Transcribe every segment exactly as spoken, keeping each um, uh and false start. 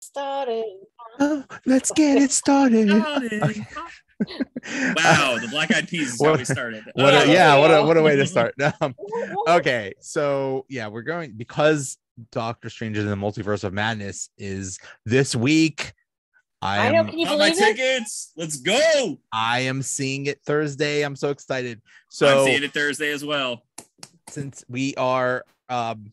started. Oh, let's get it started. Okay. Wow, the Black Eyed Peas is what, how we started. What oh, a, yeah, what a, what a way to start. Um, okay, so yeah, we're going because Doctor Strange in the Multiverse of Madness is this week. I, am, I know, can you believe my tickets? It? Let's go. I am seeing it Thursday. I'm so excited. So I'm seeing it Thursday as well. Since we are, um,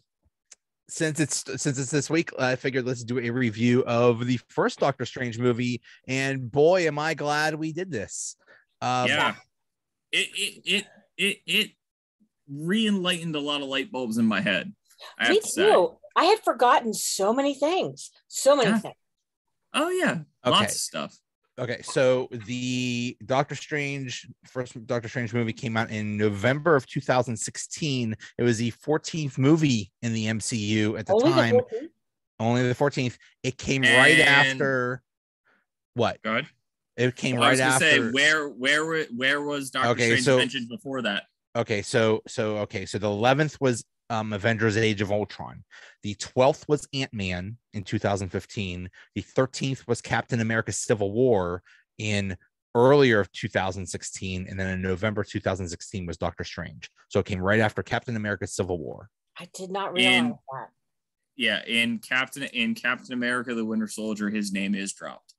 since it's since it's this week, I figured let's do a review of the first Doctor Strange movie. And boy, am I glad we did this. Um, yeah, it it it it, it re-enlightened a lot of light bulbs in my head. I me too. Say. I had forgotten so many things. So many yeah. things. Oh yeah. Okay. Lots of stuff. Okay, so the Doctor Strange, first Doctor Strange movie came out in November of two thousand sixteen. It was the fourteenth movie in the M C U at the Only time. The Only the fourteenth. It came and right after what? Good. It came well, right I was after. Say, where where where was Doctor okay, Strange so, mentioned before that? Okay, so so okay, so the eleventh was Um, Avengers Age of Ultron. The twelfth was Ant-Man in two thousand fifteen. The thirteenth was Captain America Civil War in earlier of two thousand sixteen. And then in November two thousand sixteen was Doctor Strange. So it came right after Captain America Civil War. I did not realize in, that. Yeah, in Captain in Captain America The Winter Soldier, his name is dropped.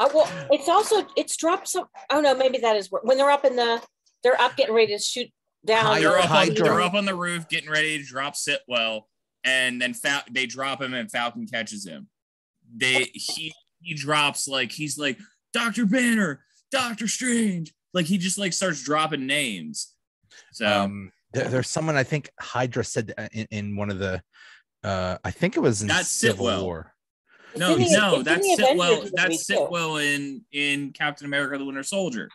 Uh, well, it's also, it's dropped some, oh no, maybe that is, when they're up in the, they're up getting ready to shoot down. They're up, on, they're up on the roof getting ready to drop Sitwell, and then Fal- they drop him and Falcon catches him. They he he drops like he's like Doctor Banner, Doctor Strange, like he just like starts dropping names. So um, there, there's someone I think Hydra said in, in one of the uh, I think it was in that's Civil Sitwell. War. No, it's no, it's that's Sitwell. That's Sitwell in in Captain America: The Winter Soldier.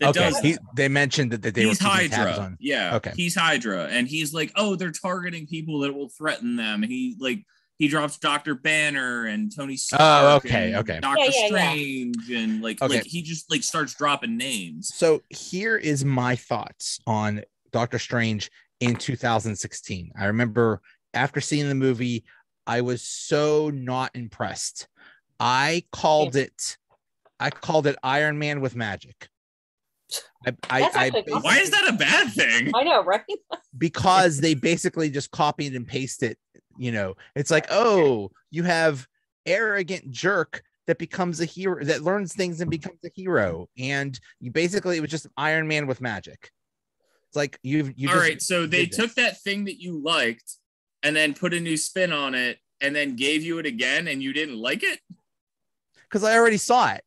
That okay, he, they mentioned that, that they he's were keeping Hydra. Tabs on. Yeah, okay, he's Hydra, and he's like, oh, they're targeting people that will threaten them. He like he drops Doctor Banner and Tony Stark. Oh, okay, okay. Doctor yeah, yeah, Strange yeah. and like okay. like he just like starts dropping names. So here is my thoughts on Doctor Strange in two thousand sixteen. I remember after seeing the movie, I was so not impressed. I called yeah. it, I called it Iron Man with magic. I, I, I, why is that a bad thing? I know, right? Because they basically just copied and pasted. You know, it's like, oh, you have arrogant jerk that becomes a hero, that learns things and becomes a hero, and you basically it was just Iron Man with magic. It's like you've you. All just right, so they took that thing that you liked and then put a new spin on it, and then gave you it again, and you didn't like it because I already saw it.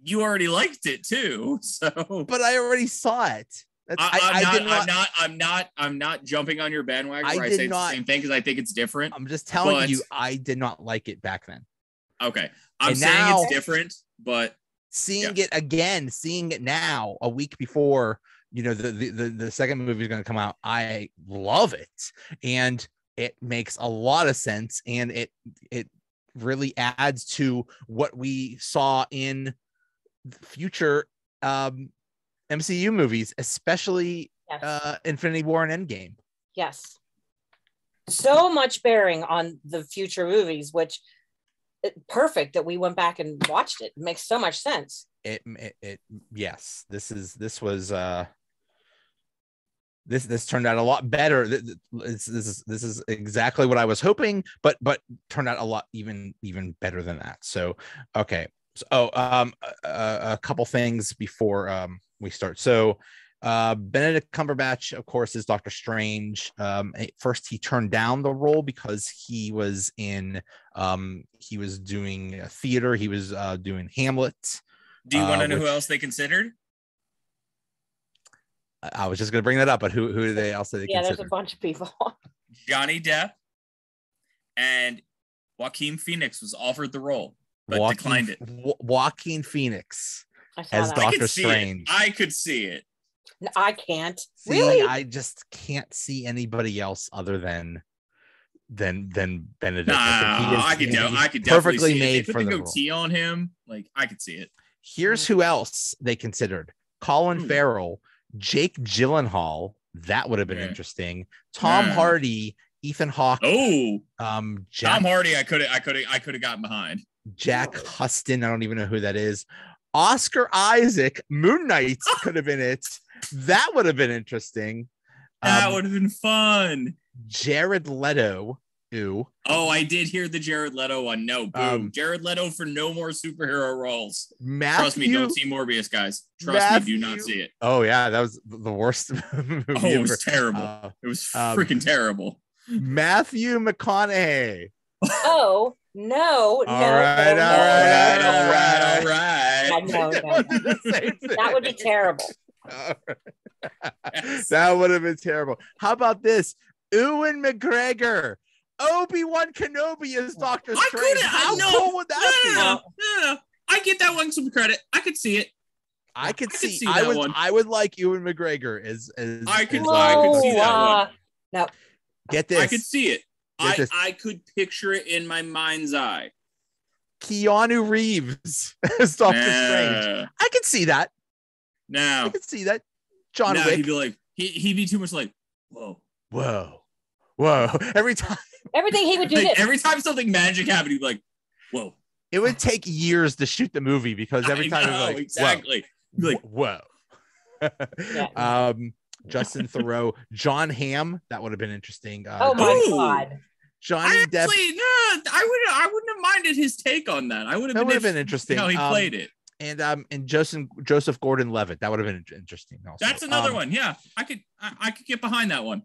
You already liked it too, so. But I already saw it. That's, I, I'm, I, not, I did not, I'm not. I'm not. I'm not jumping on your bandwagon. I, where I say not, the same thing because I think it's different. I'm just telling but, you, I did not like it back then. Okay, I'm and saying now, it's different, but seeing yeah. it again, seeing it now, a week before, you know, the the the, the second movie is going to come out. I love it, and it makes a lot of sense, and it it really adds to what we saw in future um M C U movies, especially yes. uh Infinity War and Endgame. Yes, so much bearing on the future movies, which it, perfect that we went back and watched it. It makes so much sense. It, it it yes, this is this was uh this this turned out a lot better. This, this is this is exactly what I was hoping, but but turned out a lot even even better than that. So okay. Oh, um, a, a couple things before um, we start. So uh, Benedict Cumberbatch, of course, is Doctor Strange. Um, first, he turned down the role because he was in um, he was doing theater. He was uh, doing Hamlet. Do you want to uh, know which, who else they considered? I, I was just going to bring that up, but who who do they also? They yeah, considered? There's a bunch of people. Johnny Depp and Joaquin Phoenix was offered the role. But Joaquin, declined it. Joaquin Phoenix as that. Doctor I Strange. I could see it. No, I can't. See, really? I just can't see anybody else other than than than Benedict. Nah, I, think he is, I could. I could perfectly see made it. They for the go T on him. Like I could see it. Here's who else they considered: Colin Ooh. Farrell, Jake Gyllenhaal. That would have been yeah. interesting. Tom yeah. Hardy Ethan Hawke. Oh, um, Jack, Tom Hardy. I could have, I could have, I could have gotten behind. Jack Huston. I don't even know who that is. Oscar Isaac. Moon Knight could have been it. That would have been interesting. Um, that would have been fun. Jared Leto. Ew. Oh, I did hear the Jared Leto one. No, boo. Um, Jared Leto for no more superhero roles. Matthew, Trust me, don't see Morbius, guys. Trust Matthew, me, do not see it. Oh, yeah, that was the worst movie Oh, it was ever. terrible. Uh, it was freaking um, terrible. Matthew McConaughey. Oh, no. All no, right, no, all right, no, all right, all right. All right. No, no. That would be terrible. Yes. That would have been terrible. How about this? Ewan McGregor. Obi-Wan Kenobi is Doctor Strange. I couldn't, How I know. cool would that no, be? No, no, no. I get that one some credit. I could see it. I could I see. see I, that would, one. I would like Ewan McGregor as. as I could. As, I could see that uh, one. No. Get this. I could see it. I, I could picture it in my mind's eye. Keanu Reeves as Doctor nah. Strange. I could see that. No. I could see that. John no, Wick. He'd be like. He he'd be too much like. Whoa. Whoa. Whoa. Every time. Everything he would do. Like, every time something magic happened, he'd be like, whoa. It would take years to shoot the movie because every time know, like, exactly. Whoa. Like, whoa. Yeah. um, Justin Theroux, John Hamm. That would have been interesting. Uh, oh my Ooh. God. Johnny I Depp. Actually, no, I would I wouldn't have minded his take on that. I would have that been, would have been interesting how he um, played it. And um and Joseph Joseph Gordon-Levitt. That would have been interesting. Also. That's another um, one. Yeah. I could I, I could get behind that one.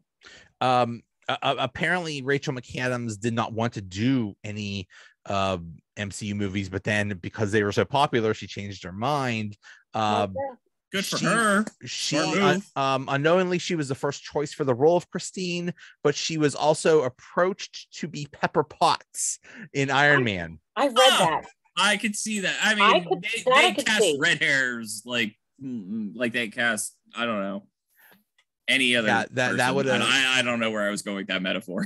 Um Uh, apparently Rachel McAdams did not want to do any uh, M C U movies, but then because they were so popular, she changed her mind. Uh, Good for she, her. She uh, um, unknowingly she was the first choice for the role of Christine, but she was also approached to be Pepper Potts in Iron I, Man. I read oh, that. I could see that. I mean, I could, they, they I cast see. red hairs like like they cast. I don't know. Any other yeah, that, that would I I don't know where I was going with that metaphor.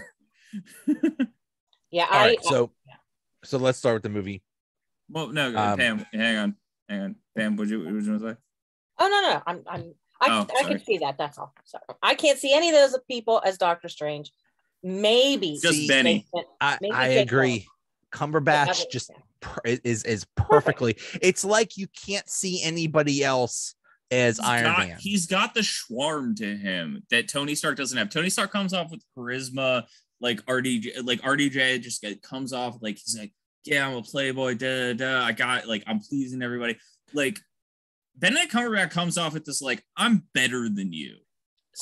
yeah, I right, so yeah. so let's start with the movie. Well, no, um, Pam, hang on, hang on, Pam. Would you would you want to say? Oh no, no, I'm I'm I oh, I can see that. That's all. Sorry. I can't see any of those people as Doctor Strange. Maybe just see, Benny. Maybe, I, maybe I agree. Home. Cumberbatch just per, is is perfectly. Perfect. It's like you can't see anybody else. As he's Iron got, Man, he's got the schwarm to him that Tony Stark doesn't have. Tony Stark comes off with charisma, like R D J, like R D J just comes off like he's like, yeah, I'm a playboy, da da da. I got like I'm pleasing everybody. Like Benedict Cumberbatch comes off with this like I'm better than you,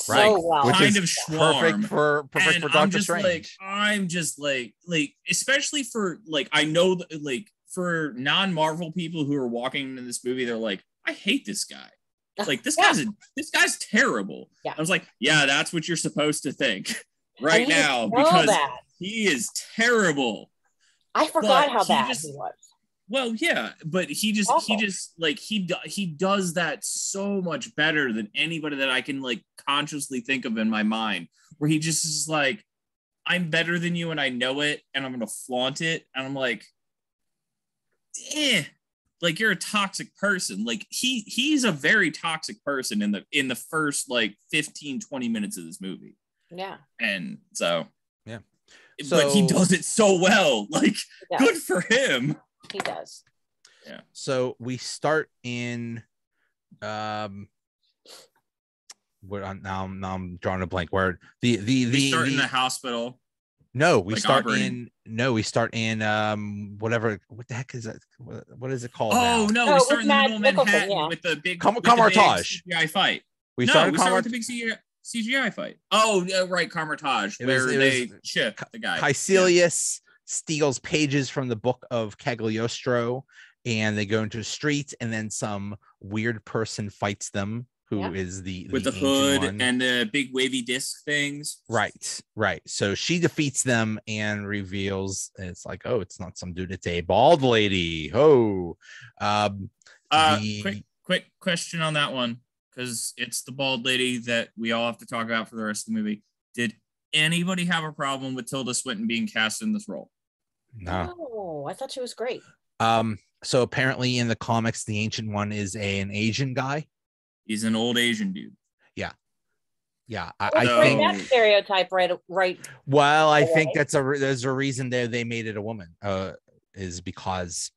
right? So well. Kind of schwarm, perfect for perfect and for Doctor Strange. Like, I'm just like like especially for like I know that, like for non-Marvel people who are walking into this movie, they're like, I hate this guy. Like this yeah. guy's a, this guy's terrible. Yeah. I was like, yeah, that's what you're supposed to think right now because that. he is terrible. I forgot but how he bad just, he was. Well, yeah, but he just Awful. he just like he he does that so much better than anybody that I can like consciously think of in my mind. Where he just is like, I'm better than you, and I know it, and I'm gonna flaunt it, and I'm like, eh. Like you're a toxic person. Like he he's a very toxic person in the in the first like fifteen, twenty minutes of this movie. Yeah. And so yeah. So, but he does it so well. Like good for him. He does. Yeah. So we start in um what now I'm now I'm drawing a blank word. The the the we start the, in the hospital. No, we like start operating. in no, we start in um whatever. What the heck is that? What, what is it called? Oh now? no, we oh, start in the middle of Manhattan yeah. with the big Kam- with Kamar-Taj the big C G I fight. We no, start we Kamar- start with the big C G I fight. Oh, uh, right, Kamar-Taj, where was, they ship the guy. Kaecilius yeah. steals pages from the Book of Cagliostro, and they go into the street, and then some weird person fights them. Who yeah. is the, the with the hood one. and the big wavy disc things? Right, right. So she defeats them and reveals it's like, oh, it's not some dude, it's a bald lady. Oh, um, uh, the... quick, quick question on that one because it's the bald lady that we all have to talk about for the rest of the movie. Did anybody have a problem with Tilda Swinton being cast in this role? No, oh, I thought she was great. Um, so apparently in the comics, the Ancient One is a, an Asian guy. He's an old Asian dude. Yeah. Yeah, I, I think that stereotype right. Right. Well, I think that's a there's a reason they they made it a woman uh, is because,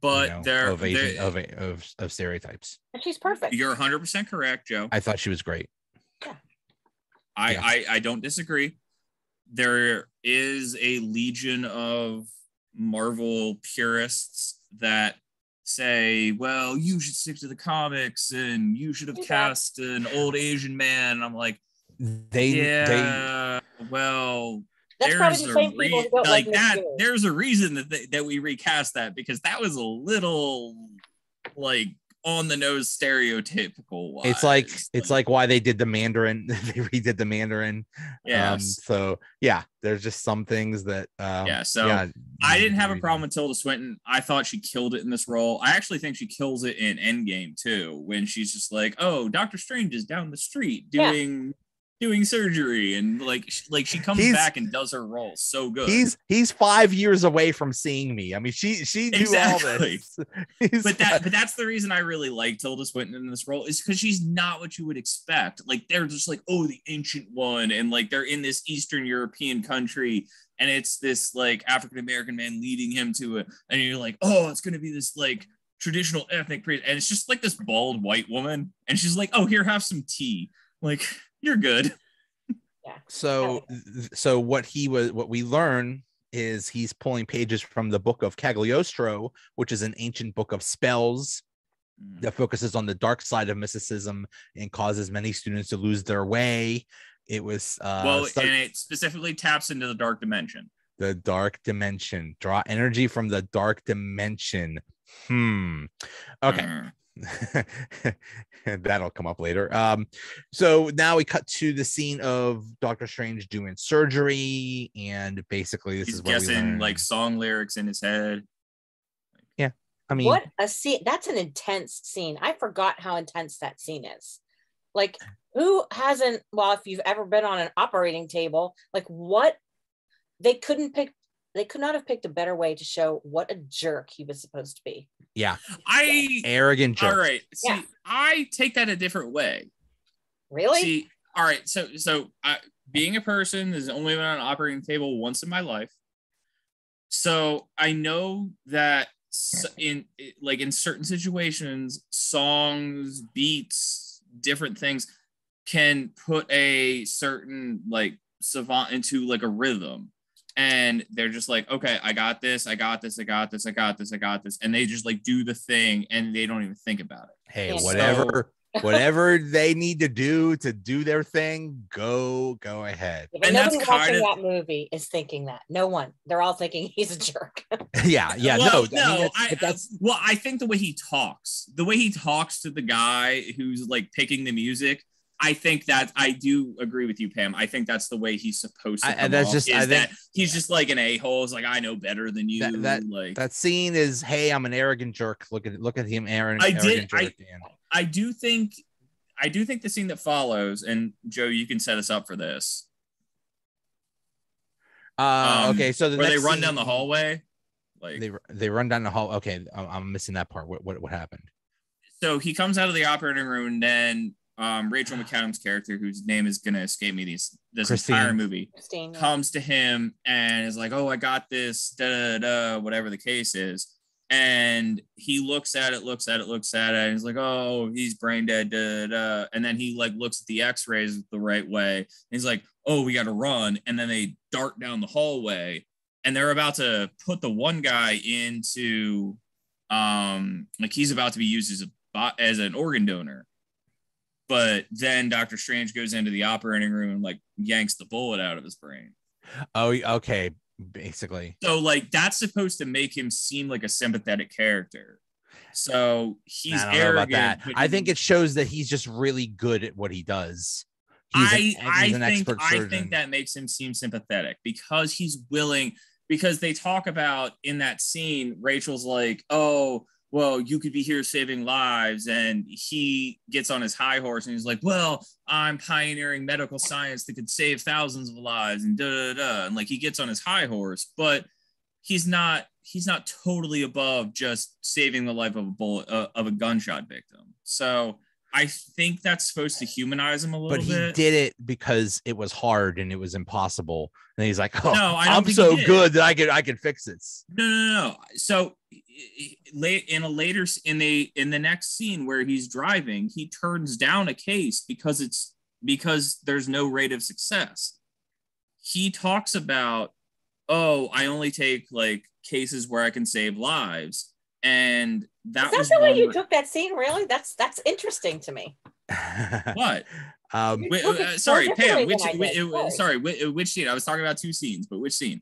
but you know, they're of, Asian, of of of stereotypes. And she's perfect. You're one hundred percent correct, Joe. I thought she was great. Yeah. I, yeah. I I don't disagree. There is a legion of Marvel purists that say, well, you should stick to the comics and you should have cast an old Asian man. And I'm like, they, yeah, they, well, there's a, re- like that, there's a reason that they, that we recast that, because that was a little like on the nose stereotypical. It's like, it's like why they did the Mandarin. They redid the Mandarin. Yeah. Um, so yeah, there's just some things that, um, yeah. So yeah, I didn't have a problem with Tilda Swinton. I thought she killed it in this role. I actually think she kills it in Endgame too, when she's just like, "Oh, Doctor Strange is down the street doing yeah. doing surgery," and like, she, like she comes he's, back and does her role so good. He's he's five years away from seeing me. I mean, she she knew exactly. all this. but that but that's the reason I really like Tilda Swinton in this role, is because she's not what you would expect. Like, they're just like, "Oh, the ancient one," and like they're in this Eastern European country. And it's this like African American man leading him to it, and you're like, "Oh, it's gonna be this like traditional ethnic priest," and it's just like this bald white woman, and she's like, "Oh, here, have some tea." Like, you're good. Yeah. So, so what he was, what we learn is he's pulling pages from the Book of Cagliostro, which is an ancient book of spells that focuses on the dark side of mysticism and causes many students to lose their way. It was uh, well, start- and it specifically taps into the dark dimension. The dark dimension. Draw energy from the dark dimension. Hmm. Okay. Mm. That'll come up later. Um, so now we cut to the scene of Doctor Strange doing surgery, and basically this He's is what guessing we learned. Like song lyrics in his head. Yeah, I mean, what a scene! That's an intense scene. I forgot how intense that scene is. Like, who hasn't, well, if you've ever been on an operating table, like what, they couldn't pick, they could not have picked a better way to show what a jerk he was supposed to be. Yeah. I, arrogant jerk. All right. See, yeah. I take that a different way. Really? See, all right. So, so I, being a person has only been on an operating table once in my life. So I know that in, like in certain situations, songs, beats, different things can put a certain like savant into like a rhythm, and they're just like, okay, I got this, I got this, I got this, I got this, I got this, and they just like do the thing and they don't even think about it. Hey, so, whatever, whatever they need to do to do their thing, go, go ahead. And nobody that's watching of, that movie is thinking that. No one. They're all thinking he's a jerk. yeah, yeah. Well, no, no. I mean, that's, I, that's... I, well, I think the way he talks, the way he talks to the guy who's like picking the music, I think that I do agree with you, Pam. I think that's the way he's supposed to. Come I, that's off, just is I think, that he's just like an a-hole. It's like, I know better than you. That, that, like that scene is, hey, I'm an arrogant jerk. Look at look at him, Aaron. I did. Jerk, I, I do think, I do think the scene that follows, and Joe, you can set us up for this. Uh, um, okay, so the where next they run scene, down the hallway, like they they run down the hall. Okay, I'm missing that part. What what what happened? So he comes out of the operating room, and then. Um, Rachel McAdams' character, whose name is gonna escape me these this Christine. entire movie, Christine, yeah. comes to him and is like, "Oh, I got this," da da da, whatever the case is. And he looks at it, looks at it, looks at it, and he's like, "Oh, he's brain dead," da da da. And then he like looks at the X-rays the right way, and he's like, "Oh, we gotta run." And then they dart down the hallway, and they're about to put the one guy into, um, like he's about to be used as a as an organ donor. But then Doctor Strange goes into the operating room and like yanks the bullet out of his brain. Oh, okay. Basically. So like that's supposed to make him seem like a sympathetic character. So he's I arrogant. That. I think it shows that he's just really good at what he does. He's I, an, I, he's an think, expert surgeon. I think that makes him seem sympathetic because he's willing, because they talk about in that scene, Rachel's like, "Oh, well, you could be here saving lives." And he gets on his high horse and he's like, "Well, I'm pioneering medical science that could save thousands of lives," and da da da. And like he gets on his high horse, but he's not he's not totally above just saving the life of a bullet uh, of a gunshot victim. So I think that's supposed to humanize him a little bit. But he bit. did it because it was hard and it was impossible. And he's like, oh, no, I don't I'm so good that I could I could fix this. No, no, no. So late in a later in the in the next scene where he's driving, he turns down a case because it's because there's no rate of success. He talks about, oh, I only take like cases where I can save lives. And that Is was that the way you where... took that scene, really? That's that's interesting to me. What? Um, Wait, uh, sorry, Pam, which, which, it, sorry, which, which scene? I was talking about two scenes, but which scene?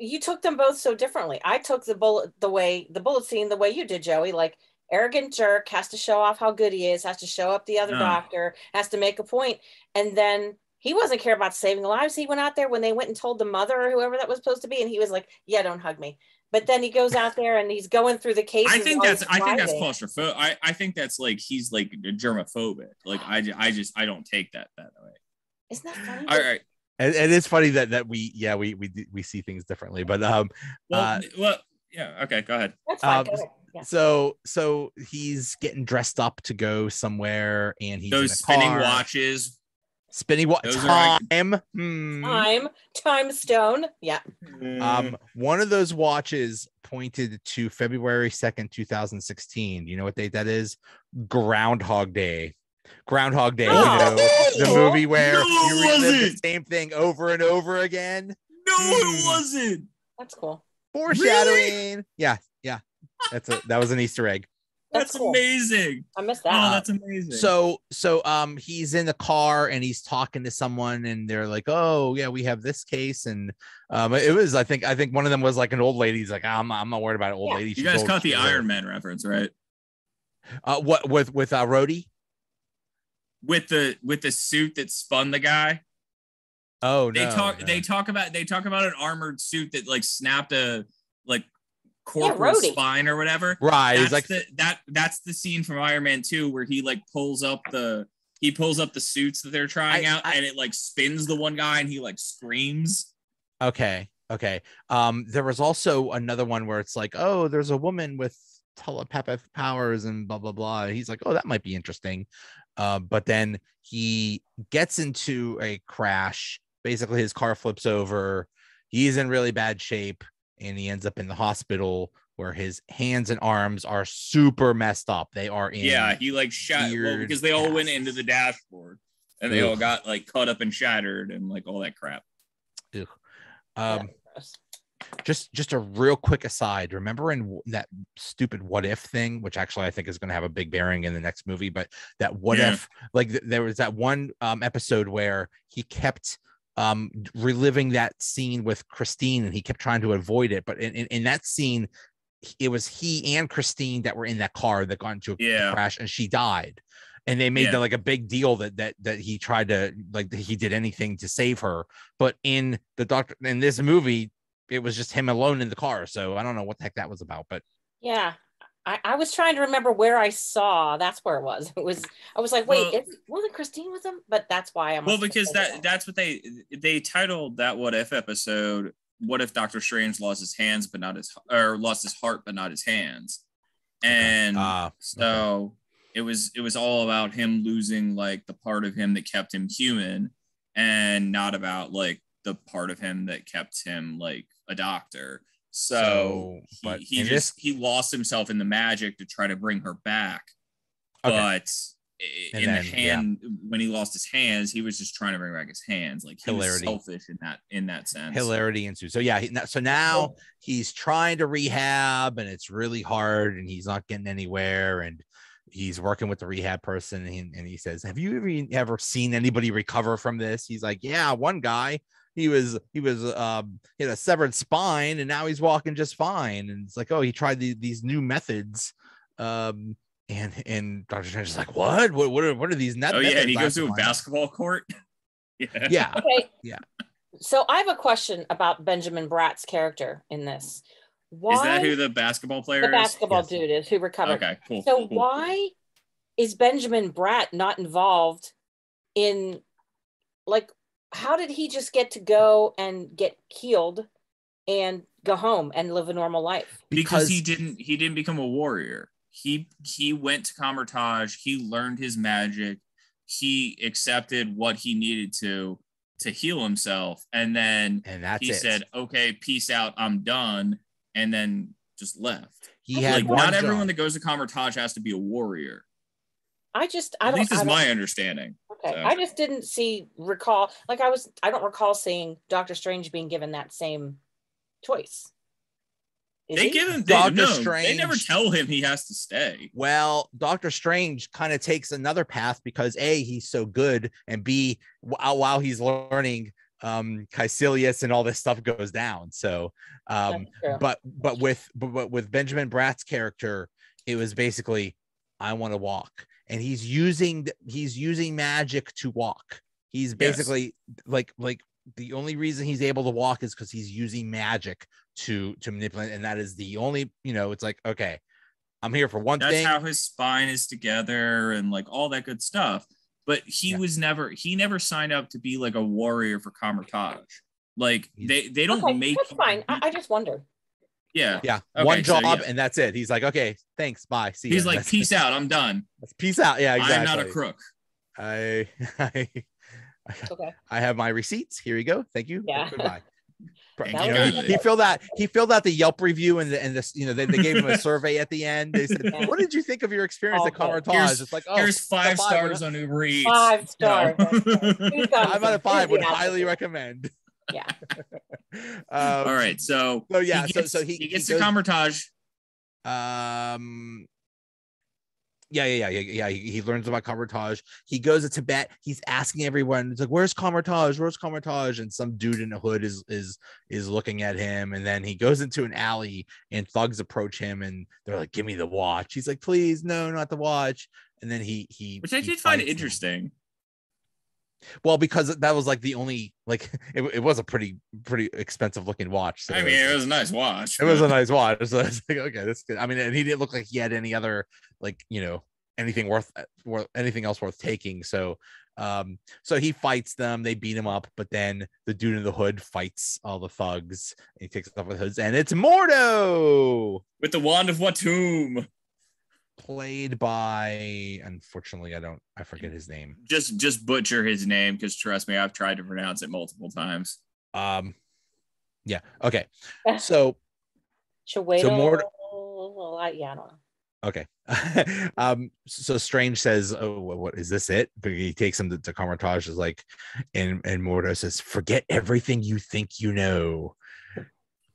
You took them both so differently. I took the bullet the way the bullet scene the way you did, Joey. Like, arrogant jerk has to show off how good he is, has to show up the other no. doctor, has to make a point, and then he wasn't care about saving lives. He went out there when they went and told the mother or whoever that was supposed to be, and he was like, "Yeah, don't hug me." But then he goes out there and he's going through the cases. I think that's I think that's claustrophobic. I, I think that's like he's like germophobic. Like I, I just I don't take that that way. Isn't that funny? All right, and, and it's funny that that we yeah we we we see things differently. But um, well, uh, well yeah okay go ahead. That's fine. Um, go ahead. Yeah. So so he's getting dressed up to go somewhere, and he's those in a spinning car. watches. Spinning what time? Like- hmm. Time, time stone. Yeah. Mm. Um, one of those watches pointed to February second, two thousand sixteen. You know what date that is? Groundhog Day. Groundhog Day. Oh. You know, the movie where no, you relive the same thing over and over again. No, it wasn't. That's cool. Foreshadowing. Really? Yeah, yeah. That's a that was an Easter egg. That's, that's cool. Amazing. I missed that. Oh, that's amazing. So, so um, he's in the car and he's talking to someone, and they're like, "Oh, yeah, we have this case." And um, it was, I think, I think one of them was like an old lady. He's like, "I'm, I'm not worried about an old yeah. lady." She's you guys caught the old. Iron Man reference, right? Uh, what with with uh, Rhodey? With the with the suit that spun the guy. Oh, they no, talk. No. They talk about they talk about an armored suit that like snapped a like. corporal yeah, spine or whatever, right? That's like the, that that's the scene from Iron Man two where he like pulls up the he pulls up the suits that they're trying I, out I, and it like spins the one guy and he like screams. Okay, okay. Um there was also another one where it's like, oh, there's a woman with telepathic powers and blah blah blah, and he's like, oh, that might be interesting. Uh but then he gets into a crash. Basically his car flips over, he's in really bad shape, and he ends up in the hospital where his hands and arms are super messed up. They are in yeah he like shot well, because they all casts. went into the dashboard and they Oof. all got like caught up and shattered and like all that crap. Ew. um just just a real quick aside, remember in that stupid what if thing, which actually I think is going to have a big bearing in the next movie, but that what yeah. if like th- there was that one um episode where he kept Um, reliving that scene with Christine, and he kept trying to avoid it. But in, in, in that scene, it was he and Christine that were in that car that got into a yeah. crash, and she died. And they made yeah. the, like a big deal that that that he tried to like he did anything to save her. But in the doctor in this movie, it was just him alone in the car. So I don't know what the heck that was about. But yeah, I, I was trying to remember where I saw. That's where it was. It was. I was like, wait, well, is, wasn't Christine with him? But that's why I'm. Well, because that, that that's what they they titled that what if episode. What if Doctor Strange lost his hands but not his or lost his heart but not his hands, and uh, so okay. it was it was all about him losing like the part of him that kept him human, and not about like the part of him that kept him like a doctor. So, so he, he just this? he lost himself in the magic to try to bring her back. Okay. But in then, the hand, yeah. when he lost his hands, he was just trying to bring back his hands. Like he Hilarity. was selfish in that in that sense. Hilarity ensues. So yeah, he, so now oh. he's trying to rehab, and it's really hard, and he's not getting anywhere, and he's working with the rehab person, and he, and he says, "Have you ever ever seen anybody recover from this?" He's like, "Yeah, one guy. He was he was um, he had a severed spine, and now he's walking just fine." And it's like, oh, he tried the, these new methods, um, and and Doctor Strange is like, what? What what are, what are these? Net- oh yeah, and he goes to a basketball court. yeah. Yeah. Okay. Yeah. So I have a question about Benjamin Bratt's character in this. Why is that who the basketball player? The is? basketball yes. dude is who recovered. Okay, cool. So cool. Why is Benjamin Bratt not involved in like? How did he just get to go and get healed and go home and live a normal life? Because, because he didn't he didn't become a warrior. He he went to Kamar-Taj. He learned his magic. He accepted what he needed to to heal himself, and then and that's he it. said, "Okay, peace out. I'm done." And then just left. He had like, not job. Everyone that goes to Kamar-Taj has to be a warrior. I just, I At don't. This is my understanding. Okay, so. I just didn't see recall like I was. I don't recall seeing Doctor Strange being given that same choice. Is they he? give him they, Doctor no, Strange. They never tell him he has to stay. Well, Doctor Strange kind of takes another path because A, he's so good, and B, while he's learning, um, Kaecilius and all this stuff goes down. So, um, but but with but with Benjamin Bratt's character, it was basically, I want to walk. And he's using he's using magic to walk. He's basically yes. like like the only reason he's able to walk is because he's using magic to to manipulate. And that is the only, you know, it's like, okay, I'm here for one That's thing. That's how his spine is together and like all that good stuff. But he yeah. was never he never signed up to be like a warrior for Kamar-Taj. Like they they don't okay, make. That's fine. I, I just wonder. Yeah. Yeah. Okay, One job so, yeah. and that's it. He's like, okay, thanks. Bye. See you. He's ya. like, that's peace it. out. I'm done. Peace out. Yeah, exactly. I'm not a crook. I I, I, okay. I have my receipts. Here you go. Thank you. Yeah. Goodbye. Thank you know, he, he filled out he filled out the Yelp review and the, and this, you know, they, they gave him a survey at the end. They said, what did you think of your experience oh, at Kamar-Taj? It's like, oh, here's five, five stars on Uber Eats. Five stars. No. Five out of five would highly recommend. Yeah. um, All right. So, so yeah. He gets, so, so he, he gets he goes, to Kamar-Taj. Um. Yeah, yeah, yeah, yeah. He, he learns about Kamar-Taj. He goes to Tibet. He's asking everyone. It's like, "Where's Kamar-Taj? Where's Kamar-Taj?" And some dude in a hood is is is looking at him. And then he goes into an alley, and thugs approach him, and they're like, "Give me the watch." He's like, "Please, no, not the watch." And then he he, which I did find interesting. Him. Well, because that was like the only like it, it was a pretty pretty expensive looking watch. So I mean, it was a nice watch. It was a nice watch. So I was like, okay, that's good. I mean, and he didn't look like he had any other like you know anything worth worth anything else worth taking. So, um, so he fights them. They beat him up, but then the dude in the hood fights all the thugs. And he takes off with hoods, and it's Mordo with the wand of Watum. Played by, unfortunately, I don't, I forget his name. Just, just butcher his name because trust me, I've tried to pronounce it multiple times. Um, yeah. Okay. So, so Mordo. Yeah, I don't know. Okay. um. So Strange says, "Oh, what is this? It?" But he takes him to, to Kamar-Taj. Is like, and and Mordo says, "Forget everything you think you know."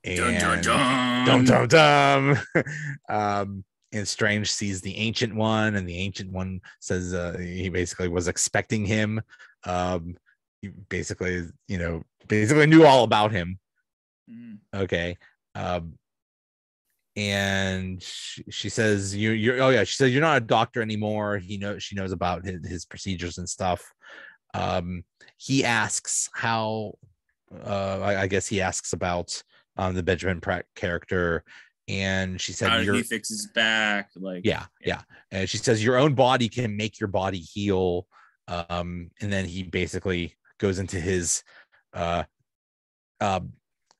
And dun dun dun dun dun. dun. um. And Strange sees the Ancient One, and the Ancient One says uh, he basically was expecting him. Um, he basically, you know, basically knew all about him. Mm. Okay. Um, and she, she says, you, you're, oh yeah, she says, you're not a doctor anymore. He knows, she knows about his, his procedures and stuff. Um, he asks how, uh, I, I guess he asks about um, the Benjamin Pratt character. And she said, how did he fix his back? Like, yeah, yeah. And she says, your own body can make your body heal. Um, and then he basically goes into his uh, uh,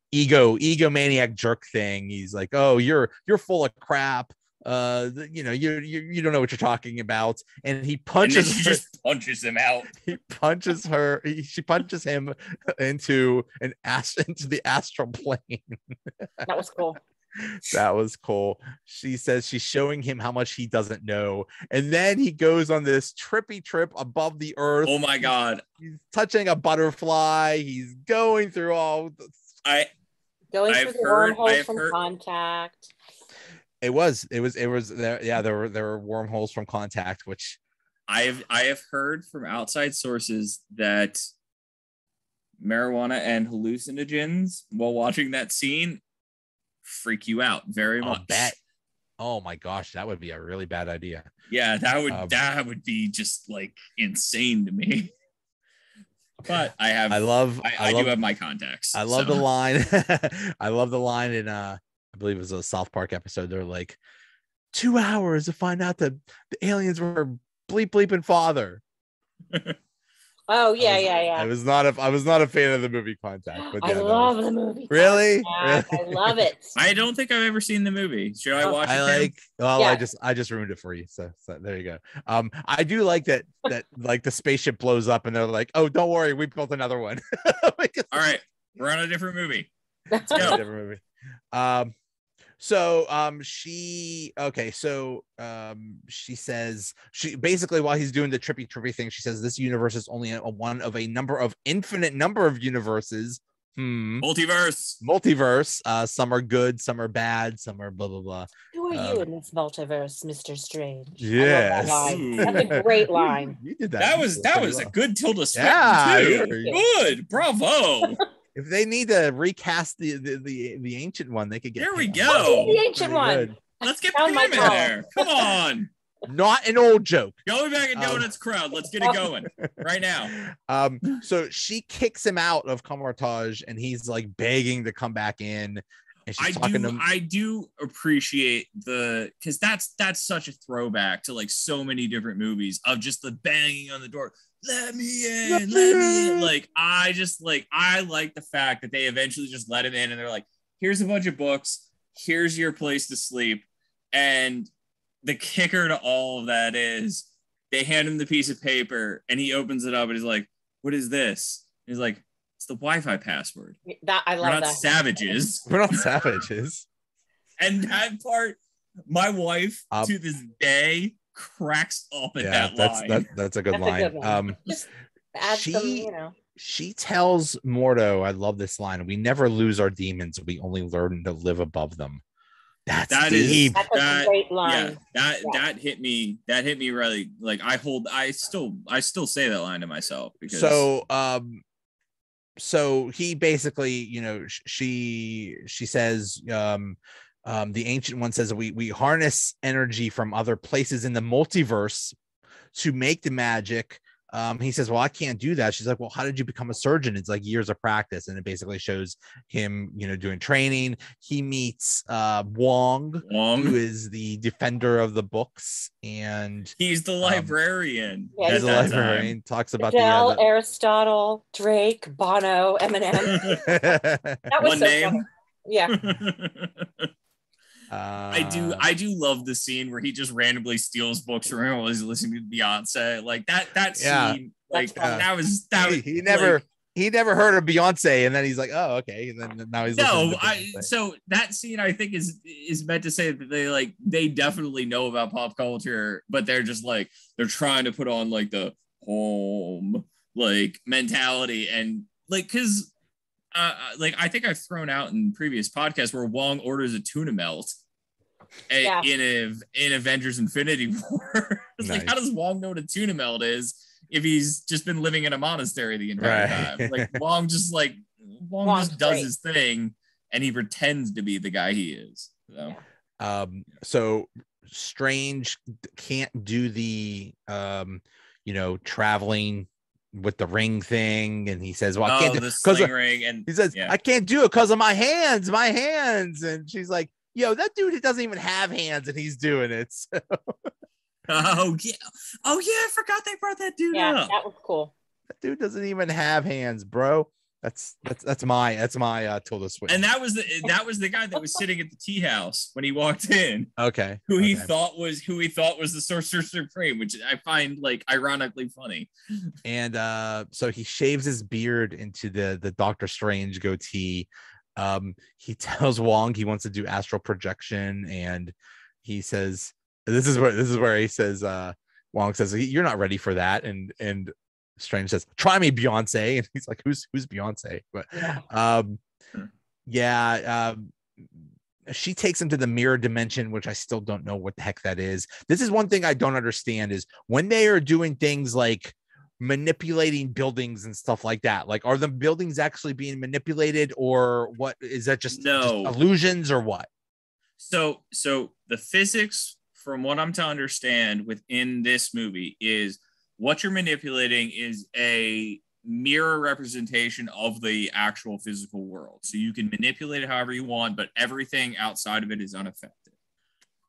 ego, egomaniac jerk thing. He's like, oh, you're you're full of crap. Uh, you know, you you you don't know what you're talking about. And he punches. And she just punches him out. He punches her. He, she punches him into an ast- into the astral plane. That was cool. That was cool. She says she's showing him how much he doesn't know, and then he goes on this trippy trip above the earth. Oh my god! He's touching a butterfly. He's going through all. The... I going I've through the heard, wormholes from heard... Contact. It was. It was. It was. There, yeah, there were there were wormholes from Contact, which I have. I have heard from outside sources that marijuana and hallucinogens while watching that scene freak you out very much. I'll bet. Oh my gosh, that would be a really bad idea. Yeah, that would um, that would be just like insane to me. But I have I love I, I, I love, do have my contacts. I love so. the line. I love the line in uh I believe it was a South Park episode. They're like two hours to find out that the aliens were bleep bleeping father. Oh yeah, was, yeah, yeah. I was not a I was not a fan of the movie Contact, but yeah, I love was, the movie. Really? really? I love it. I don't think I've ever seen the movie. Should I watch I it? I like. Now? Well, yeah. I just I just ruined it for you. So, so there you go. Um, I do like that that like the spaceship blows up and they're like, oh, don't worry, we built another one. Because, all right, we're on a different movie. Let's go. Different movie. Um. So um she okay so um she says she basically while he's doing the trippy trippy thing she says this universe is only a, a one of a number of infinite number of universes hmm. multiverse multiverse uh some are good, some are bad, some are blah blah blah. Who are um, you in this multiverse, Mister Strange? Yes, I love that line. That's a great line. you, you did that that was that was well. A good Tilda Swinton yeah, too. Good, bravo. If they need to recast the the the, the ancient one, they could get. There we go. Oh, the ancient one. Let's get Pam in there. Come on. Not an old joke. Go back and donuts um, crowd. Let's get it going right now. Um. So she kicks him out of Kamar-Taj, and he's like begging to come back in. And she's I talking do. To I do appreciate the because that's that's such a throwback to like so many different movies of just the banging on the door. Let me in, let me in. Like, I just like, I like the fact that they eventually just let him in and they're like, here's a bunch of books, here's your place to sleep. And the kicker to all of that is they hand him the piece of paper and he opens it up and he's like, what is this? And he's like, it's the Wi-Fi password. That I love We're not that. Savages. We're not savages. And that part, my wife um, to this day cracks up at yeah, that that's, line. That, that's a good that's line. A good one. Um, Just add she, some, you know. She tells Mordo, I love this line, we never lose our demons. We only learn to live above them. That's that deep. Is that's that, a great line. Yeah, that yeah. that hit me. That hit me really like I hold I still I still say that line to myself because so um so he basically, you know, she she says um Um, the ancient one says we we harness energy from other places in the multiverse to make the magic. Um, he says, well, I can't do that. She's like, well, how did you become a surgeon? It's like years of practice. And it basically shows him, you know, doing training. He meets uh, Wong, Wong, who is the defender of the books. And he's the librarian. Um, yeah, he's the librarian. Time. Talks about Adele, the, uh, the Aristotle, Drake, Bono, Eminem. That was one so name. Funny. Yeah. Uh, I do I do love the scene where he just randomly steals books from him while he's listening to Beyonce. Like that that yeah, scene, like uh, that was that he, was, he never like, he never heard of Beyonce, and then he's like, oh, okay. And then now he's no, I so that scene I think is is meant to say that they like they definitely know about pop culture, but they're just like they're trying to put on like the home like mentality and like because Uh, like I think I've thrown out in previous podcasts where Wong orders a tuna melt a, yeah. in a, in Avengers Infinity War. Nice. Like, how does Wong know what a tuna melt is if he's just been living in a monastery the entire right. time? Like Wong just like Wong Wong's just does great. His thing and he pretends to be the guy he is. So, yeah. um, so Strange can't do the um, you know traveling. With the ring thing, and he says, "Well, I can't oh, do the sling of, ring," and he says, yeah. "I can't do it because of my hands, my hands." And she's like, "Yo, that dude doesn't even have hands, and he's doing it." So. Oh yeah, oh yeah, I forgot they brought that dude yeah, up. Yeah, that was cool. That dude doesn't even have hands, bro. That's that's that's my that's my uh, Tilda Swinton. And that was the that was the guy that was sitting at the tea house when he walked in. Okay, who okay. he thought was who he thought was the Sorcerer Supreme, which I find like ironically funny. And uh, so he shaves his beard into the the Doctor Strange goatee. Um, he tells Wong he wants to do astral projection, and he says, "This is where this is where he says uh, Wong says you're not ready for that," and and. Strange says, "Try me, Beyonce," and he's like, "Who's who's Beyonce?" But um, yeah, um, she takes him to the mirror dimension, which I still don't know what the heck that is. This is one thing I don't understand: is when they are doing things like manipulating buildings and stuff like that. Like, are the buildings actually being manipulated, or what is that? Just, no. just illusions, or what? So, so the physics, from what I'm to understand, within this movie is. What you're manipulating is a mirror representation of the actual physical world. So you can manipulate it however you want, but everything outside of it is unaffected.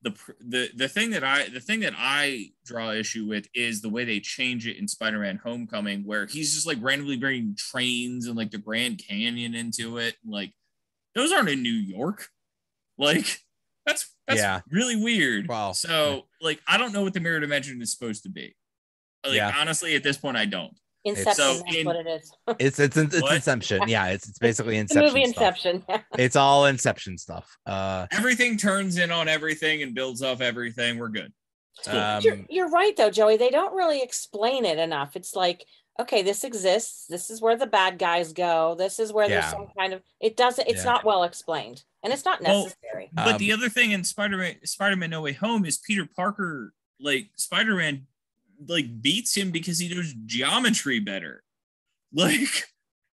the the the thing that I the thing that I draw issue with is the way they change it in Spider-Man Homecoming, where he's just like randomly bringing trains and like the Grand Canyon into it. Like, those aren't in New York. Like, that's that's yeah. really weird. Wow. So like, I don't know what the mirror dimension is supposed to be. Like, yeah. honestly, at this point, I don't. Inception, so that's in, what it is. It's it's it's what? Inception. Yeah, it's it's basically Inception. The movie Inception. Stuff. It's all Inception stuff. Uh, everything turns in on everything and builds off everything. We're good. Cool. Um, you're, you're right though, Joey. They don't really explain it enough. It's like, okay, this exists. This is where the bad guys go. This is where yeah. there's some kind of it doesn't. It's yeah. not well explained, and it's not necessary. Well, but um, the other thing in Spider-Man, Spider-Man No Way Home is Peter Parker, like Spider-Man. Like beats him because he knows geometry better. Like,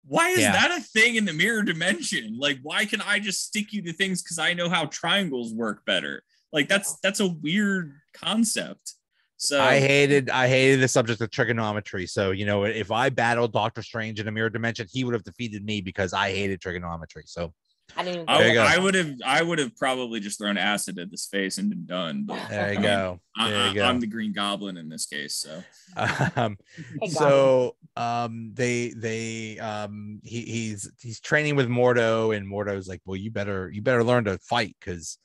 why is yeah. that a thing in the mirror dimension? Like, why can I just stick you to things because I know how triangles work better? Like, that's that's a weird concept. So I hated I hated the subject of trigonometry. So, you know, if I battled Doctor Strange in a mirror dimension, he would have defeated me because I hated trigonometry. So I didn't. I, I would have. I would have probably just thrown acid at his face and been done. But there you I go. Mean, there I, you go. I'm the Green Goblin in this case. So, um, hey, so um, they they um, he, he's he's training with Mordo, and Mordo's like, well, you better you better learn to fight because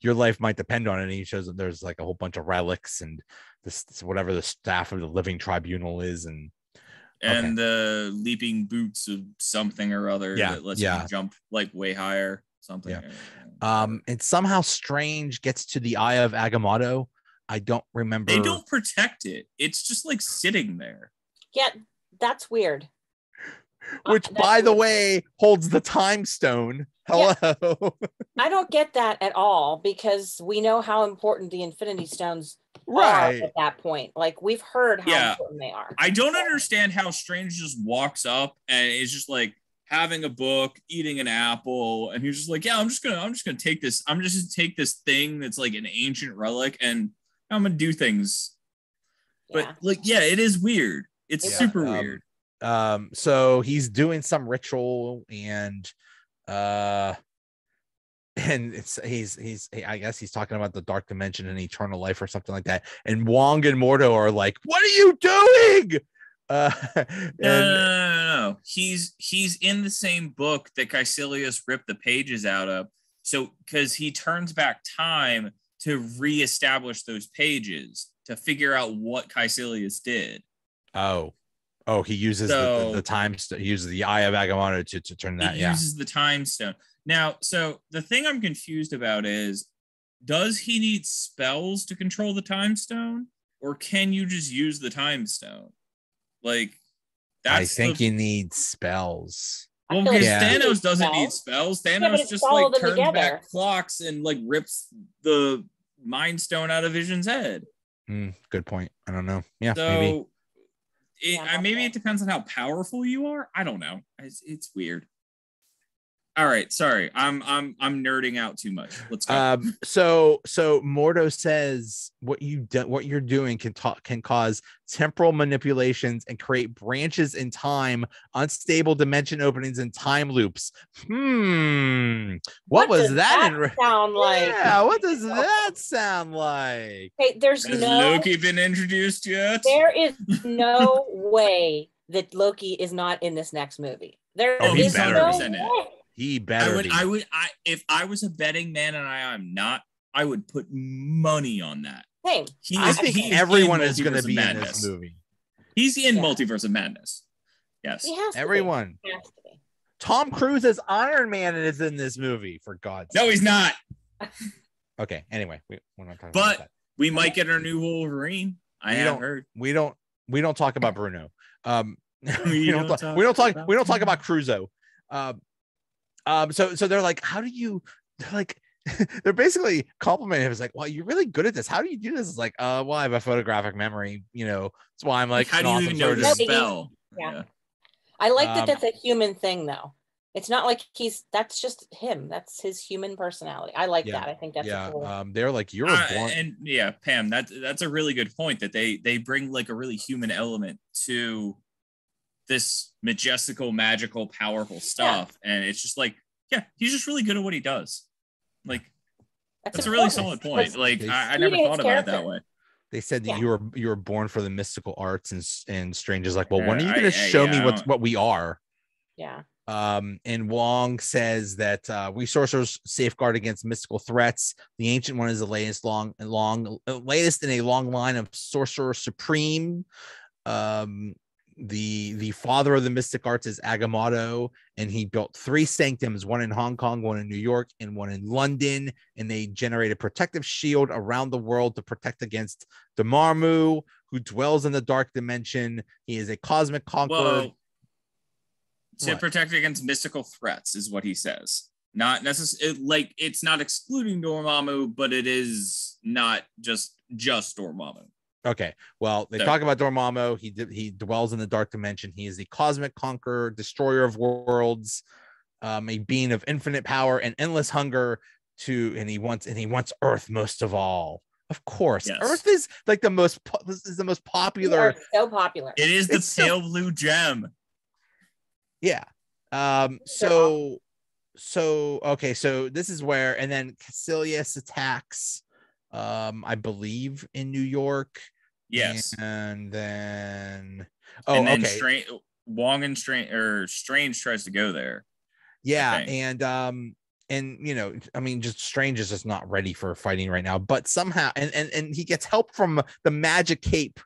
your life might depend on it. And he shows that there's like a whole bunch of relics and this, this whatever the staff of the Living Tribunal is, and. And the okay. uh, leaping boots of something or other yeah, that lets yeah. you jump like way higher, something. Yeah. Um, and somehow Strange gets to the Eye of Agamotto. I don't remember. They don't protect it. It's just like sitting there. Yeah, that's weird. Which, uh, that's by weird. the way, holds the time stone. Hello. Yeah. I don't get that at all because we know how important the Infinity Stones right at that point. Like, we've heard how yeah. important they are. I don't understand how Strange just walks up and is just like having a book, eating an apple, and he's just like, yeah, I'm just gonna I'm just gonna take this, I'm just gonna take this thing that's like an ancient relic and I'm gonna do things. But yeah. like, yeah, it is weird. It's yeah. super um, weird. Um, so he's doing some ritual and uh and it's he's he's I guess he's talking about the dark dimension and eternal life or something like that. And Wong and Mordo are like, "What are you doing?" Uh, and, no, no, no, no, no. He's he's in the same book that Kaecilius ripped the pages out of. So because he turns back time to reestablish those pages to figure out what Kaecilius did. Oh. Oh, he uses so, the, the, the time st- he uses the Eye of Agamotto to, to turn that. He yeah. uses the time stone. Now, so the thing I'm confused about is, does he need spells to control the time stone, or can you just use the time stone? Like, that's I think the... you need spells. Well, because like yeah. Thanos doesn't spells. need spells. Thanos yeah, just like turns together. back clocks and like rips the Mind Stone out of Vision's head. Mm, good point. I don't know. Yeah, so, maybe. It, yeah, I, maybe it depends on how powerful you are. I don't know. It's, it's weird. All right, sorry. I'm I'm I'm nerding out too much. Let's go. Um, so so Mordo says what you do, what you're doing can ta- can cause temporal manipulations and create branches in time, unstable dimension openings, and time loops. Hmm. What, what was that, that in- sound like? Yeah. What does that sound like? Hey, there's Has no Loki been introduced yet? There is no way that Loki is not in this next movie. There oh, is better, no way. It? He better I would, be. I would, I, if I was a betting man, and I am not, I would put money on that. Hey, he I is, think he everyone is going to be in this movie. He's in yeah. Multiverse of Madness. Yes. He has everyone. He has Tom Cruise as Iron Man is in this movie, for God's sake. No, he's not. Okay. Anyway, we, we're not talking but about that. We might get our new Wolverine. I haven't heard. We don't, we don't talk about Bruno. Um, we, we, don't don't talk, we don't talk, about we don't talk about Cruzo. Um, Um, so, so they're like, how do you, they're like, they're basically complimenting him. It's like, well, you're really good at this. How do you do this? It's like, uh, well, I have a photographic memory, you know, that's why I'm like, how do you know this spell? Yeah. yeah. I like that. Um, that's a human thing though. It's not like he's, that's just him. That's his human personality. I like yeah, that. I think that's yeah. cool. Um, they're like, you're uh, a blunt. And yeah, Pam, that's, that's a really good point that they, they bring like a really human element to this majestical, magical, powerful stuff. Yeah. And it's just like, yeah, he's just really good at what he does. Like, That's, That's a really solid point. Like, I, I never thought about it that way. They said that yeah. you were you were born for the mystical arts, and and Strange is like, well, when are you going to show yeah, me what what we are? Yeah. Um, and Wong says that uh, we sorcerers safeguard against mystical threats. The Ancient One is the latest long long latest in a long line of Sorcerer Supreme. Um, the the father of the mystic arts is Agamotto, and he built three sanctums: one in Hong Kong, one in New York, and one in London. And they generate a protective shield around the world to protect against Dormammu, who dwells in the Dark Dimension. He is a cosmic conqueror. Whoa. To what? Protect against mystical threats is what he says. Not necessarily, like, it's not excluding Dormammu, but it is not just just Dormammu. Okay, well, they so. talk about Dormammu. He he dwells in the Dark Dimension. He is the cosmic conqueror, destroyer of worlds, um, a being of infinite power and endless hunger. To and he wants and he wants Earth most of all. Of course, yes. Earth is like the most is the most popular. So popular, it is the it's pale so- blue gem. Yeah. Um, so, so, okay. So this is where, and then Kaecilius attacks, um, I believe in New York. Yes. And then, oh, and then okay. Strange, Wong and Strange or Strange tries to go there. Yeah. And, um, and you know, I mean, just Strange is just not ready for fighting right now, but somehow, and, and, and he gets help from the magic cape.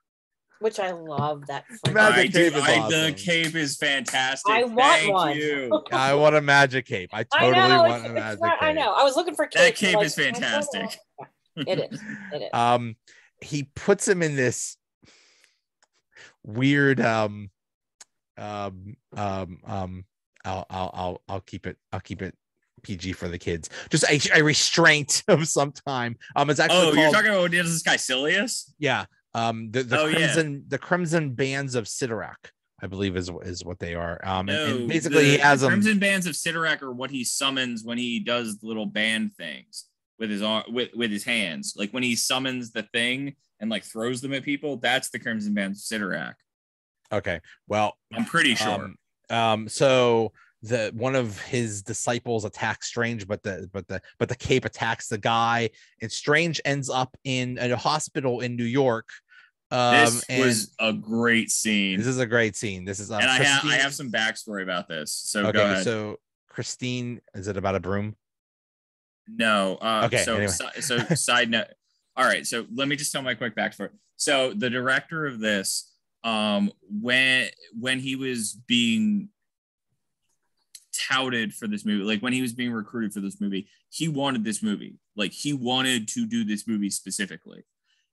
Which I love that. Magic cape is I, awesome. The cape is fantastic. I want Thank one. You. I want a magic cape. I totally I know, want a magic not, cape. I know. I was looking for cape. That cape like, is fantastic. It is. It is. Um, he puts him in this weird. Um, um, um, um I'll, I'll, I'll, I'll keep it. I'll keep it. P G for the kids. Just a, a restraint of some time. Um, it's actually. Oh, called, you're talking about what is this Kaecilius? Yeah. Um, the, the oh, crimson, yeah. the Crimson Bands of Cyttorak, I believe, is is what they are. Um, no, and, and basically, the, he has the Crimson them... Bands of Cyttorak are what he summons when he does little band things with his with with his hands, like when he summons the thing and like throws them at people. That's the Crimson Bands of Cyttorak. Okay, well, I'm pretty sure. Um, um so the one of his disciples attacks Strange, but the but the but the cape attacks the guy, and Strange ends up in a hospital in New York. Um, this was a great scene. This is a great scene. This is um, and I have I have some backstory about this. So okay, go ahead. So Christine, is it about a broom? No. Uh, okay. So anyway. so, so side note. All right. So let me just tell my quick backstory. So the director of this, um, when when he was being touted for this movie, like when he was being recruited for this movie, he wanted this movie, like he wanted to do this movie specifically,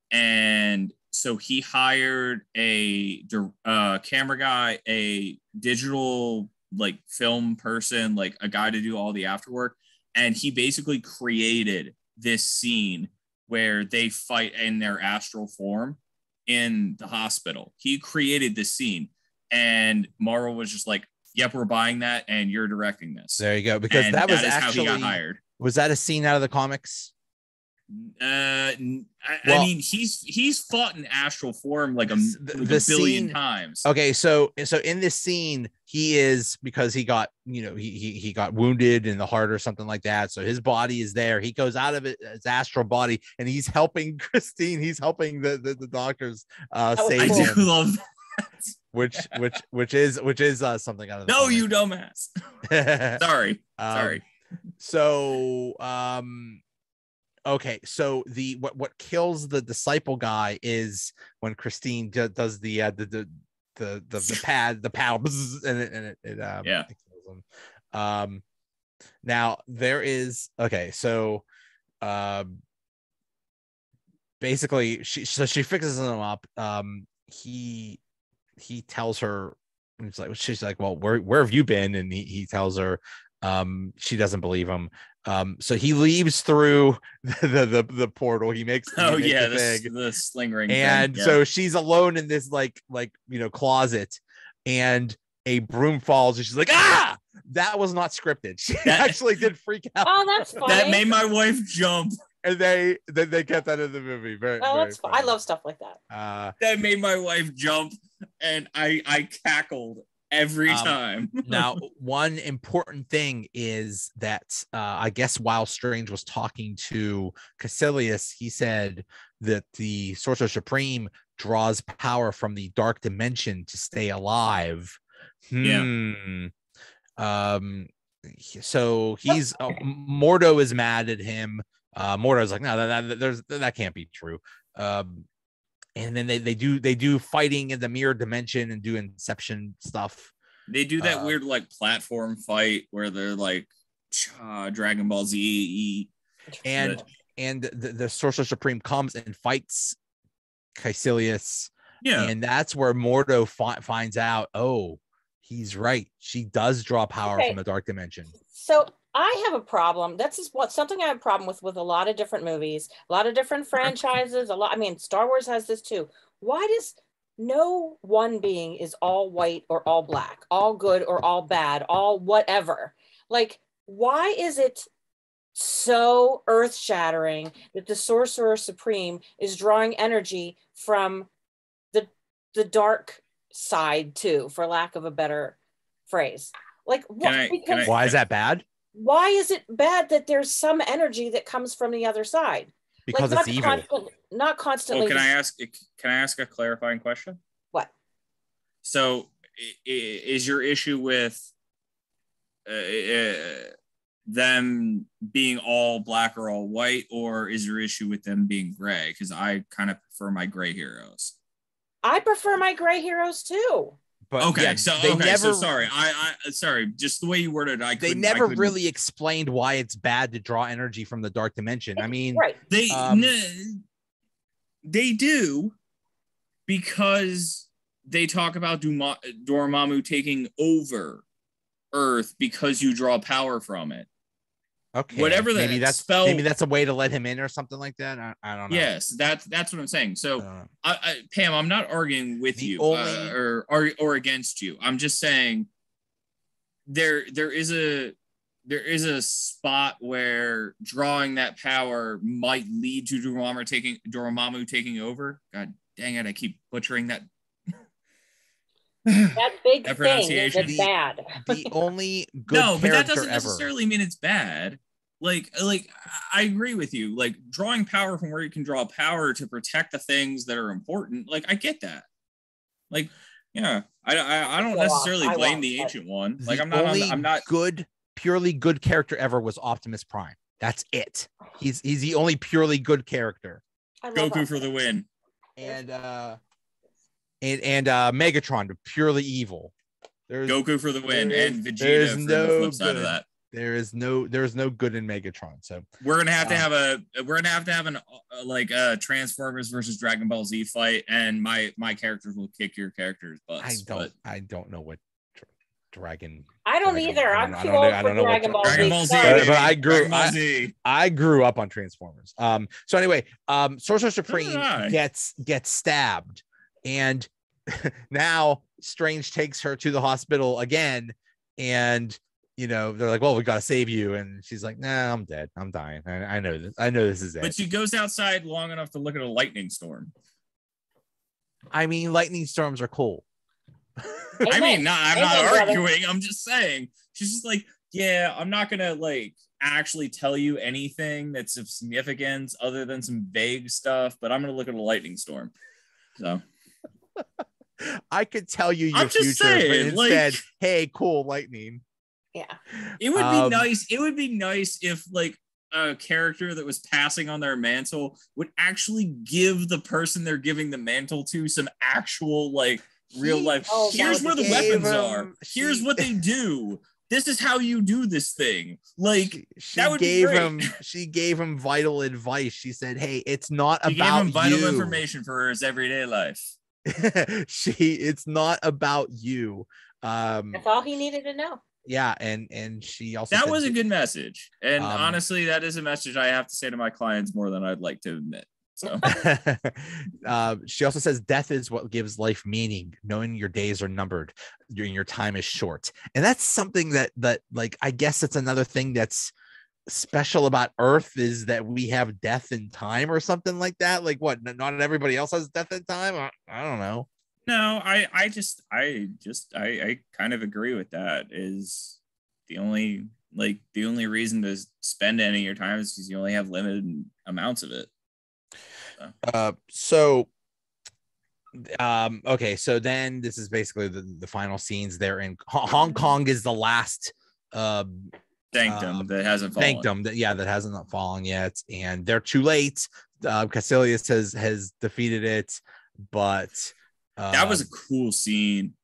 and so he hired a uh, camera guy, a digital like film person, like a guy to do all the after work, and he basically created this scene where they fight in their astral form in the hospital. He created this scene, and Marvel was just like, yep, we're buying that, and you're directing this. There you go. Because and that was that actually how he got hired. Was that a scene out of the comics? Uh, I, well, I mean, he's he's fought in astral form like a, the, like the a billion scene, times. Okay, so so in this scene, he is because he got you know he, he he got wounded in the heart or something like that. So his body is there. He goes out of it, his astral body, and he's helping Christine. He's helping the the, the doctors uh, save cool. him. I do love that. Which, which, which is, which is uh, something out of the no, comic. You dumbass. Sorry, um, sorry. So, um, okay. So the what what kills the disciple guy is when Christine d- does the, uh, the the the the the pad the pow and it and it, it um, yeah it kills him. Um, now there is okay. So, um, uh, basically, she so she fixes him up. Um, he. He tells her, it's like she's like, well, where where have you been? And he, he tells her, um, she doesn't believe him. Um, so he leaves through the the, the portal. He makes oh he makes yeah, the, this, the sling ring, and thing, yeah. so she's alone in this like like you know closet, and a broom falls, and she's like, ah, that was not scripted. She that, actually did freak out. Oh, that's funny. That made my wife jump. And they then they kept that in the movie. Very, oh, very that's funny. I love stuff like that. Uh, that made my wife jump, and I I cackled every um, time. Now, one important thing is that uh, I guess while Strange was talking to Kaecilius, he said that the Sorcerer Supreme draws power from the Dark Dimension to stay alive. Hmm. Yeah. Um. So he's uh, Mordo is mad at him. Uh, Mordo's like, no, that, that there's that can't be true. Um. And then they, they do they do fighting in the mirror dimension and do Inception stuff. They do that uh, weird like platform fight where they're like uh, Dragon Ball Z. And but, and the, the Sorcerer Supreme comes and fights Kaecilius. Yeah, and that's where Mordo fi finds out. Oh, he's right. She does draw power okay. from the Dark Dimension. So I have a problem. That's just what something I have a problem with with a lot of different movies, a lot of different franchises, a lot. I mean, Star Wars has this too. Why does no one being is all white or all black, all good or all bad, all whatever? Like, why is it so earth-shattering that the Sorcerer Supreme is drawing energy from the the dark side too, for lack of a better phrase? Like, what, I, because, why is that bad? Why is it bad that there's some energy that comes from the other side? Because like, it's evil. Constant, not constantly. Oh, can I ask? Can I ask a clarifying question? What? So, is your issue with uh, them being all black or all white, or is your issue with them being gray? Because I kind of prefer my gray heroes. I prefer my gray heroes too. But okay, yeah, so they okay, never. So sorry, I, I sorry. Just the way you worded, I they never I really explained why it's bad to draw energy from the Dark Dimension. I mean, right. they um, they do because they talk about Duma Dormammu taking over Earth because you draw power from it. Okay, whatever that maybe that's spell. Maybe that's a way to let him in or something like that. I, I don't know. Yes, that's that's what I'm saying. So, uh, I, I, Pam, I'm not arguing with you only... uh, or, or or against you. I'm just saying there there is a there is a spot where drawing that power might lead to Dormammu taking Dormammu taking over. God dang it! I keep butchering that. That big that thing is bad. The only good no, but that doesn't necessarily ever. mean it's bad. Like, like I agree with you. Like drawing power from where you can draw power to protect the things that are important. Like I get that. Like, yeah, I I, I don't Go necessarily I blame the ancient one. Like the I'm not. Only I'm not good. Purely good character ever was Optimus Prime. That's it. He's he's the only purely good character. Goku for the win. And. uh And, and uh, Megatron, purely evil. There's, Goku for the win, is, and Vegeta for no the flip side good. of that. There is no, there is no good in Megatron. So we're gonna have um, to have a, we're gonna have to have an uh, like a Transformers versus Dragon Ball Z fight, and my my characters will kick your characters' butts. I don't, but. I don't know what Dragon. I don't Dragon, either. I'm too old for Dragon Ball Z. Dragon Ball Z. But, but I grew, I, I grew up on Transformers. Um. So anyway, um, Sorcerer Supreme gets gets stabbed. And now Strange takes her to the hospital again. And, you know, they're like, well, we got to save you. And she's like, nah, I'm dead. I'm dying. I, I know this. I know this is it. But she goes outside long enough to look at a lightning storm. I mean, lightning storms are cool. I mean, not, I'm not arguing. I'm just saying. She's just like, yeah, I'm not going to, like, actually tell you anything that's of significance other than some vague stuff. But I'm going to look at a lightning storm. So. I could tell you your future, saying, but instead, like, hey, cool, lightning. Yeah, it would um, be nice. It would be nice if like a character that was passing on their mantle would actually give the person they're giving the mantle to some actual like real life. Oh, here's where the weapons him. are. Here's what they do. This is how you do this thing. Like she, she that would gave be great. him. She gave him vital advice. She said, "Hey, it's not she about gave him vital you. information for his everyday life." she, it's not about you. Um, That's all he needed to know. Yeah, and and she also that was a good message. And um, honestly, that is a message I have to say to my clients more than I'd like to admit. So uh, she also says death is what gives life meaning, knowing your days are numbered, your, your time is short. And that's something that that like I guess it's another thing that's special about Earth is that we have death in time or something like that. Like what? Not everybody else has death in time. I, I don't know. No, I, I just, I just, I, I kind of agree with that. Is the only, like, the only reason to spend any of your time is because you only have limited amounts of it. So. Uh, so, um, okay, so then this is basically the, the final scenes. They're in Hong Kong is the last uh, sanctum um, that hasn't fallen. Sanctum that yeah, that hasn't fallen yet, and they're too late. Uh, Kaecilius has has defeated it, but. That was a cool scene.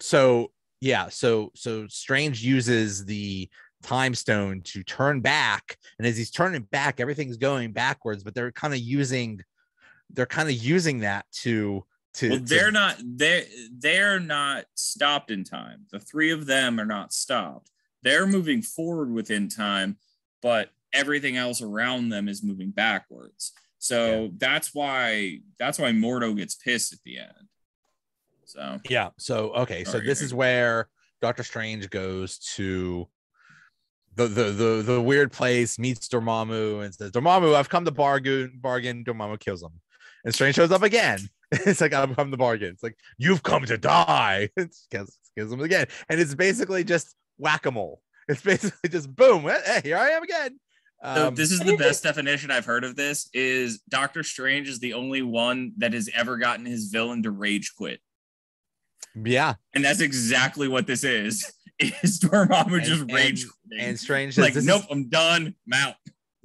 So, yeah. So, so Strange uses the time stone to turn back. And as he's turning back, everything's going backwards, but they're kind of using, they're kind of using that to, to, well, they're to... not, they're, they're not stopped in time. The three of them are not stopped. They're moving forward within time, but everything else around them is moving backwards. So yeah. that's why, that's why Mordo gets pissed at the end. So yeah. So okay. So this is where Doctor Strange goes to the the the, the weird place, meets Dormammu, and says, "Dormammu, I've come to bargain." Bargain. Dormammu kills him, and Strange shows up again. It's like, "I've come to bargain." It's like, "You've come to die." It kills, kills him again, and it's basically just whack a mole. It's basically just boom. Hey, here I am again. Um, so this is the best definition I've heard of this. Is Doctor Strange is the only one that has ever gotten his villain to rage quit. Yeah, and that's exactly what this is. Is Dormammu just and, rage quitting. And Strange says, like, nope, is, I'm done. I'm out.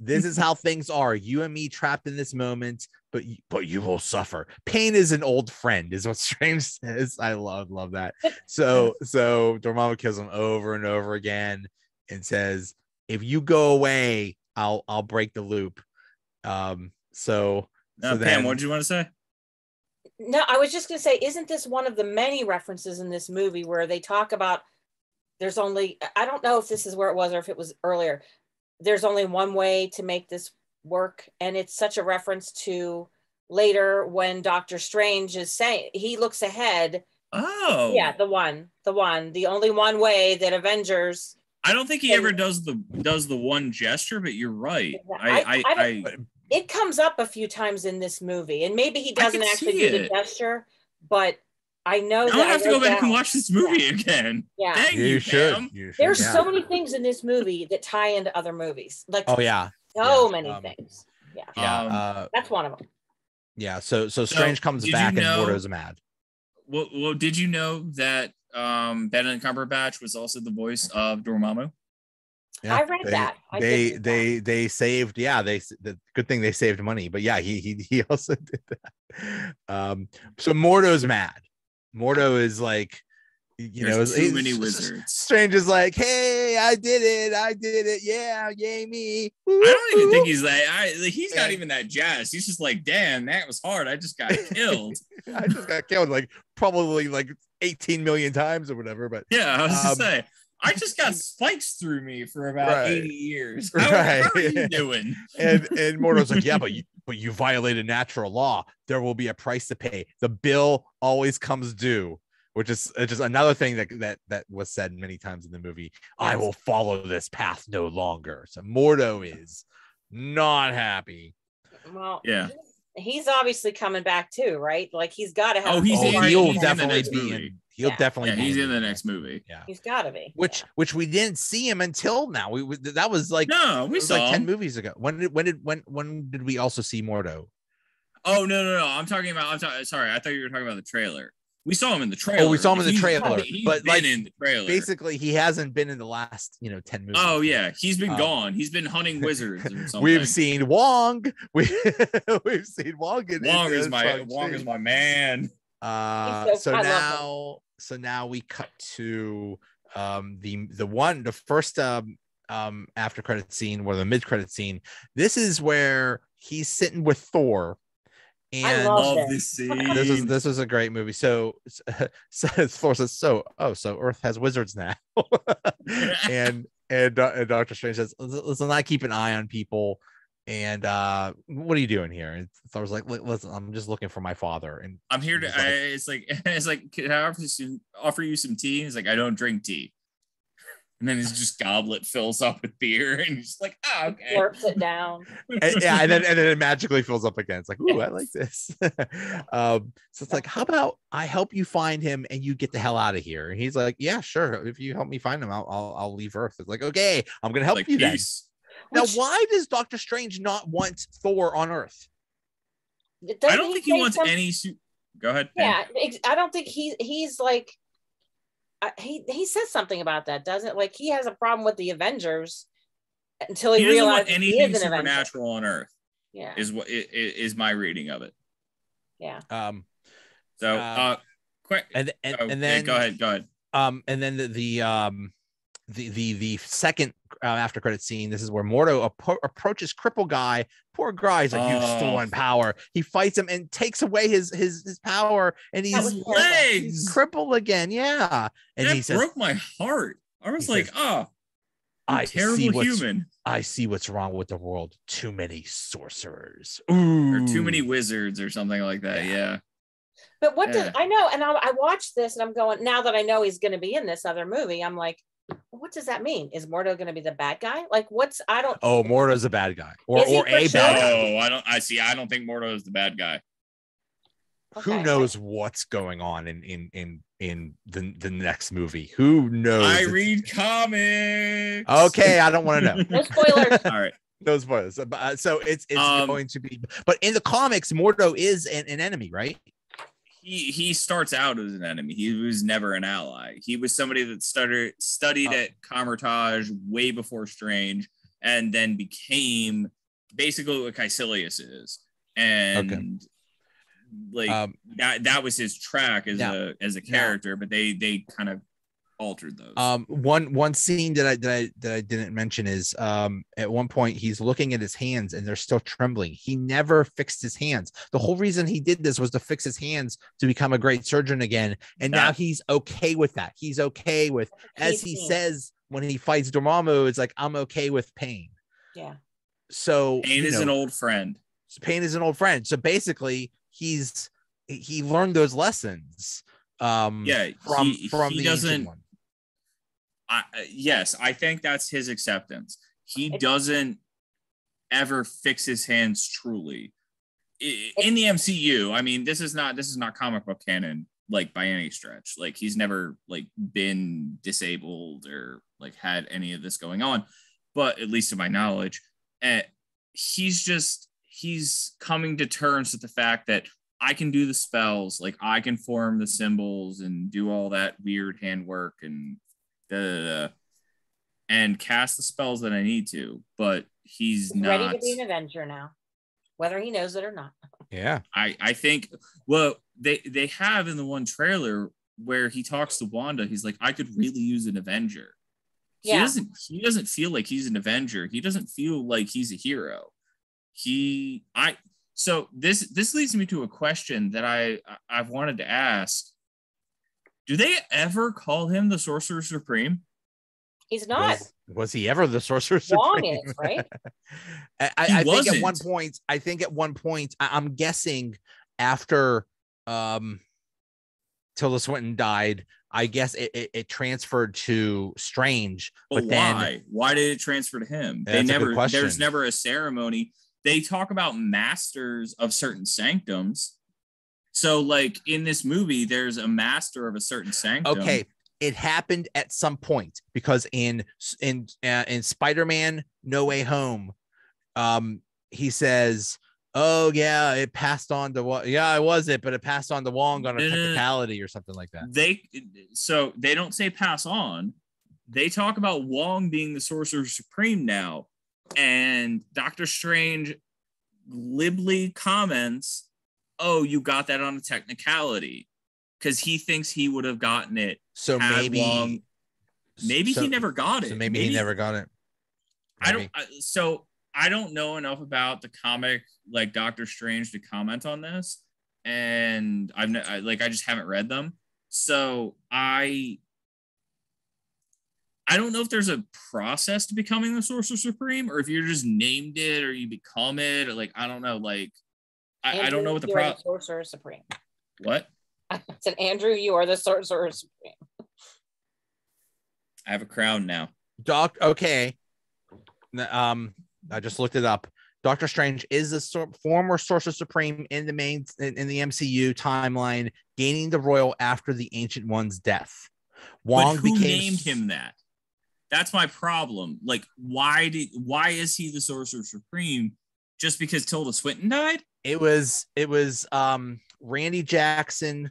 This is how things are. You and me trapped in this moment, but you, but you will suffer. Pain is an old friend, is what Strange says. I love love that. So so Dormammu kills him over and over again, and says, "If you go away, I'll I'll break the loop." Um. So, uh, so Pam, then, what did you want to say? No, I was just going to say, isn't this one of the many references in this movie where they talk about there's only, I don't know if this is where it was or if it was earlier, there's only one way to make this work. And it's such a reference to later when Doctor Strange is saying, he looks ahead. Oh. Yeah, the one, the one, the only one way that Avengers. I don't think he and, ever does the does the one gesture, but you're right. I I, I, I, I It comes up a few times in this movie, and maybe he doesn't actually do the gesture, but I know that I have to go back and watch this movie again. Yeah, dang you, Pam. There's so many things in this movie that tie into other movies. Like, oh yeah, so many things. Yeah, yeah, uh, that's one of them. Yeah, so so Strange comes back and Mordo's mad. Well, well, did you know that um, Benedict Cumberbatch was also the voice of Dormammu? Yeah, I read they, that I they that. they they saved yeah they the good thing they saved money, but yeah, he he he also did that. Um so Mordo's mad. Mordo is like, you There's know too many wizards. Strange is like, "Hey, I did it, I did it, yeah, yay me." Woo-hoo. I don't even think he's like, I he's not even that jazzed. He's just like, "Damn, that was hard. I just got killed." I just got killed like probably like eighteen million times or whatever, but yeah, I was um, just saying, I just got spikes through me for about right. eighty years. How, right. how are you doing? And and Mordo's like, "Yeah, but you, but you violated natural law. There will be a price to pay. The bill always comes due," which is just another thing that that that was said many times in the movie. "I will follow this path no longer." So Mordo is not happy. Well, yeah, he's obviously coming back too, right? Like, he's got to have. Oh, he's oh, he'll he's definitely be in. He'll yeah. definitely yeah, he's in the next movie. Yeah, he's got to be. Which yeah. which we didn't see him until now. We, we that was like no, we saw like ten movies ago. When did when did when when did we also see Mordo? Oh no no no! I'm talking about. I'm ta- sorry. I thought you were talking about the trailer. We saw him in the trailer. Oh, we saw him in the he's, trailer. He's but been like in the trailer. Basically, he hasn't been in the last you know ten movies. Oh yeah, he's been um, gone. He's been hunting wizards. Or something. We've seen Wong. We we've seen Wong. In Wong is my Wong is my man. Uh, so, so now. So now we cut to um, the the one the first um, um, after credit scene, or the mid credit scene. This is where he's sitting with Thor. And I love this scene. This is this was a great movie. So, so Thor says, "So oh, so Earth has wizards now," and and, uh, and Doctor Strange says, "Let's not keep an eye on people." And uh, what are you doing here? And so I was like, "Listen, I'm just looking for my father." And I'm here to. Like, I, it's like, it's like, "Can I offer you some, offer you some tea?" He's like, "I don't drink tea." And then his just goblet fills up with beer, and he's like, "Ah, oh, okay." Slurps it down. and, yeah, and then and then it magically fills up again. It's like, "Ooh, yes. I like this." um, so it's like, "How about I help you find him, and you get the hell out of here?" And he's like, "Yeah, sure. If you help me find him, I'll I'll, I'll leave Earth." It's like, "Okay, I'm gonna help like, you peace. then." Which, now, why does Doctor Strange not want Thor on Earth? I don't he think he wants some... any. Su- Go ahead. Yeah, and... I don't think he he's like. Uh, he he says something about that, doesn't like he has a problem with the Avengers until he, he realizes anything he is an supernatural Avenger. on Earth. Yeah, is what it, it, is my reading of it. Yeah. Um. So, uh, uh quick, and and, oh, and then yeah, go ahead, go ahead. Um, and then the, the um, the the the second uh, after credit scene. This is where Mordo appro- approaches Cripple Guy. Poor guy's like, "You've oh. stolen power." He fights him and takes away his his his power, and he's, legs. he's crippled again. Yeah, and that he says, broke my heart. I was like, says, "Oh, I'm I terrible see human." I see what's wrong with the world. Too many sorcerers, Ooh. or too many wizards, or something like that. Yeah. yeah. But what yeah. does I know? And I, I watched this, and I'm going now that I know he's going to be in this other movie. I'm like. What does that mean? Is Mordo going to be the bad guy? Like, what's I don't. Oh, Mordo's a bad guy, or or a sure? bad guy. Oh, I don't. I see. I don't think Mordo is the bad guy. Okay. Who knows what's going on in in in in the the next movie? Who knows? I read comics. Okay, I don't want to know. No spoilers. All right, no spoilers. Uh, so it's it's um, going to be. But in the comics, Mordo is an, an enemy, right? He he starts out as an enemy. He was never an ally. He was somebody that started, studied oh. at Kamar-Taj way before Strange, and then became basically what Kaecilius is. And okay. like um, that that was his track as now, a as a character. Now, but they they kind of altered those. Um, one one scene that I that I that I didn't mention is um at one point he's looking at his hands and they're still trembling. He never fixed his hands. The whole reason he did this was to fix his hands to become a great surgeon again. And yeah. now he's okay with that. He's okay with, as he says when he fights Dormammu, it's like, "I'm okay with pain." Yeah. So pain is know, an old friend. Pain is an old friend. So basically, he's he learned those lessons. Um. Yeah. From he, from he the doesn't. One. I, yes, I think that's his acceptance. He doesn't ever fix his hands truly in the M C U. I mean, this is not this is not comic book canon, like by any stretch. Like he's never like been disabled or like had any of this going on. But at least to my knowledge, uh, he's just he's coming to terms with the fact that I can do the spells, like I can form the symbols and do all that weird handwork and. Da, da, da, and cast the spells that I need to, but he's, he's not ready to be an Avenger now, whether he knows it or not. Yeah, I, I think well they they have in the one trailer where he talks to Wanda, he's like, "I could really use an Avenger." Yeah. He doesn't he doesn't feel like he's an Avenger. He doesn't feel like he's a hero. He I so this this leads me to a question that I I've wanted to ask. Do they ever call him the Sorcerer Supreme? He's not. Was, was he ever the Sorcerer Wong Supreme? Is, right? I, I, I think at one point, I think at one point, I, I'm guessing after um, Tilda Swinton died, I guess it, it, it transferred to Strange. But, but then, why? Why did it transfer to him? They never. There's never a ceremony. They talk about masters of certain sanctums. So, like, in this movie, there's a master of a certain sanctum. Okay, it happened at some point because in in uh, in Spider-Man No Way Home, um, he says, "Oh, yeah, it passed on to what? Yeah, I was it, but it passed on to Wong on a technicality or something like that." They So, they don't say pass on. They talk about Wong being the Sorcerer Supreme now. And Doctor Strange glibly comments, "Oh, you got that on a technicality," because he thinks he would have gotten it. So maybe, Wong. maybe so, he never got it. So maybe, maybe he never got it. Maybe. I don't. I, so I don't know enough about the comic, like Doctor Strange, to comment on this. And I've I, like I just haven't read them. So I, I don't know if there's a process to becoming the Sorcerer Supreme, or if you're just named it, or you become it, or like I don't know, like. I, I don't know what the problem. Sorcerer Supreme. What? I said, Andrew, you are the Sorcerer Supreme. I have a crown now. Doc. Okay. Um, I just looked it up. Doctor Strange is a sor- former Sorcerer Supreme in the main in, in the M C U timeline, gaining the royal after the Ancient One's death. Wong but who became... named him that? That's my problem. Like, why did why is he the Sorcerer Supreme? Just because Tilda Swinton died? It was it was um, Randy Jackson,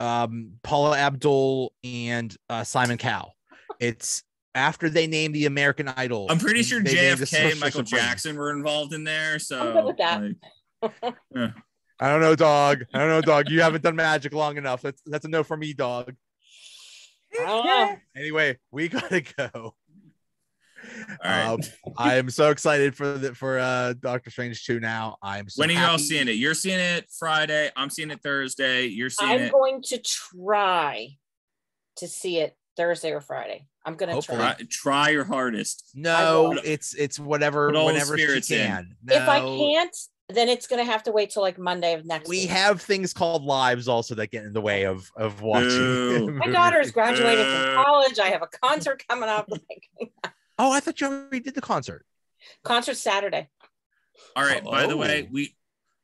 um, Paula Abdul, and uh, Simon Cowell. It's after they named the American Idol. I'm pretty sure J F K and Michael Jackson were involved in there. So I'm good with that. Like, I don't know, dog. I don't know, dog. You haven't done magic long enough. That's that's a no for me, dog. Anyway, we gotta go. Right. Um, I am so excited for the for uh, Doctor Strange two now. I'm so when are y'all seeing it? You're seeing it Friday. I'm seeing it Thursday. You're seeing I'm it. I'm going to try to see it Thursday or Friday. I'm gonna Hopefully. try. Try your hardest. No, it's it's whatever whenever you can. No. If I can't, then it's gonna have to wait till like Monday of next we week. We have things called lives also that get in the way of of watching. My daughter's graduated from college. I have a concert coming up. Oh, I thought you already did the concert. Concert Saturday. All right. Oh. By the way, we.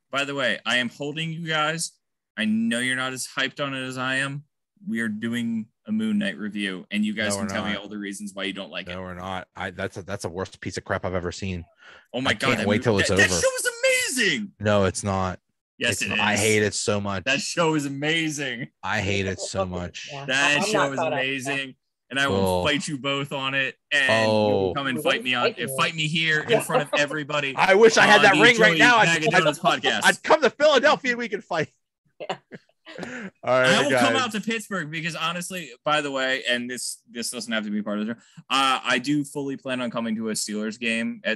By the way, I am holding you guys. I know you're not as hyped on it as I am. We are doing a Moon Knight review, and you guys no, can tell not. me all the reasons why you don't like no, it. No, we're not. I, that's a, that's the worst piece of crap I've ever seen. Oh my I god! Can't wait movie, till it's that, over. That show is amazing. No, it's not. Yes, it's it not, is. I hate it so much. That show is amazing. I hate it so much. Yeah. That I'm show is amazing. And I will oh. fight you both on it, and oh. you will come and fight me on it. Fight me here in front of everybody. I wish I had that ring right now. I'd, I'd, I'd come to Philadelphia and we could fight. Yeah. All right, I will guys. come out to Pittsburgh because honestly, by the way, and this this doesn't have to be part of the show, uh, I do fully plan on coming to a Steelers game at